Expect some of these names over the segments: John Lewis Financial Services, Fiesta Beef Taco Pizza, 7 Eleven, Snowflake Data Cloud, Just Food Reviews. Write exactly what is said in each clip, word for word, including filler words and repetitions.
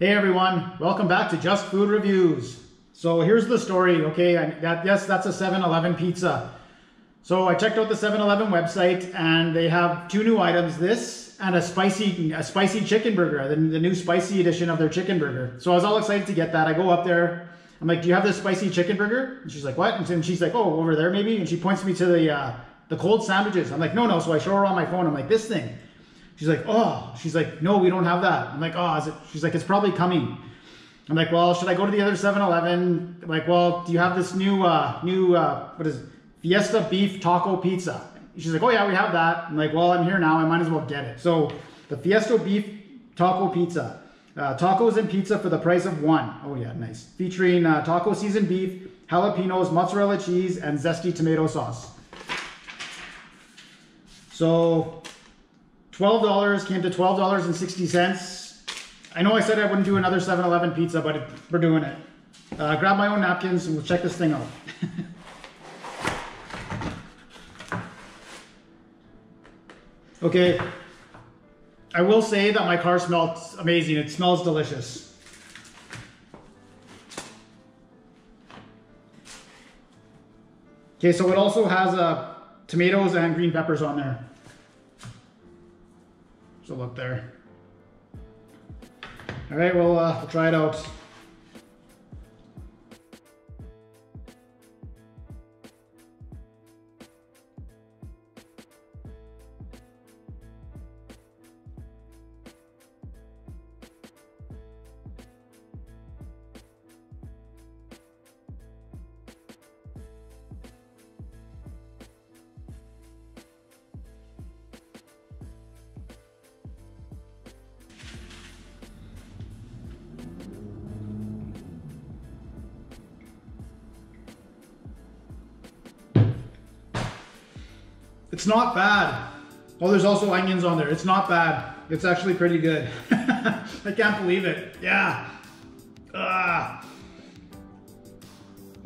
Hey everyone, welcome back to Just Food Reviews. So here's the story, okay? I, that, yes, that's a seven eleven pizza. So I checked out the seven eleven website and they have two new items, this and a spicy a spicy chicken burger, the, the new spicy edition of their chicken burger. So I was all excited to get that. I go up there, I'm like, do you have this spicy chicken burger? And she's like, what? And she's like, oh, over there maybe? And she points me to the, uh, the cold sandwiches. I'm like, no, no. So I show her on my phone, I'm like, this thing. She's like, oh, she's like, no, we don't have that. I'm like, oh, is it? She's like, it's probably coming. I'm like, well, should I go to the other seven eleven? I'm like, well, do you have this new, uh, new, uh, what is it? Fiesta Beef Taco Pizza. She's like, oh yeah, we have that. I'm like, well, I'm here now. I might as well get it. So the Fiesta Beef Taco Pizza, uh, tacos and pizza for the price of one. Oh yeah, nice. Featuring uh, taco seasoned beef, jalapenos, mozzarella cheese, and zesty tomato sauce. So twelve dollars came to twelve dollars and sixty cents. I know I said I wouldn't do another seven eleven pizza, but it, we're doing it. Uh, grab my own napkins and we'll check this thing out. Okay. I will say that my car smells amazing. It smells delicious. Okay, so it also has uh, tomatoes and green peppers on there. So look there. All right, well, uh, we'll try it out. It's not bad. Oh, there's also onions on there. It's not bad. It's actually pretty good. I can't believe it. Yeah. Ugh.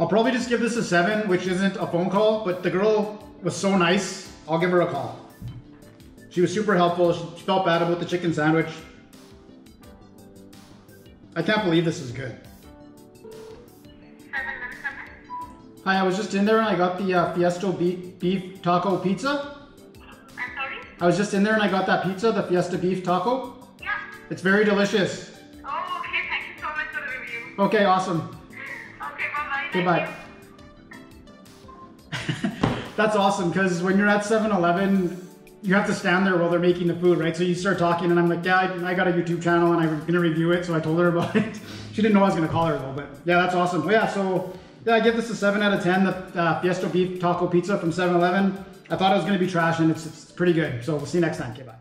I'll probably just give this a seven, which isn't a phone call, but the girl was so nice. I'll give her a call. She was super helpful. She felt bad about the chicken sandwich. I can't believe this is good. Hi, I was just in there and I got the uh, Fiesta Beef, Beef Taco Pizza. I'm sorry? I was just in there and I got that pizza, the Fiesta Beef Taco. Yeah. It's very delicious. Oh, okay. Thank you so much for the review. Okay, awesome. Okay, bye-bye. Goodbye. That's awesome, because when you're at seven eleven, you have to stand there while they're making the food, right? So you start talking and I'm like, yeah, I, I got a YouTube channel and I'm going to review it. So I told her about it. She didn't know I was going to call her though, but yeah, that's awesome. But yeah, so... yeah, I give this a seven out of ten, the uh, Fiesta Beef Taco Pizza from seven eleven. I thought it was going to be trash, and it's, it's pretty good. So we'll see you next time. Okay, bye.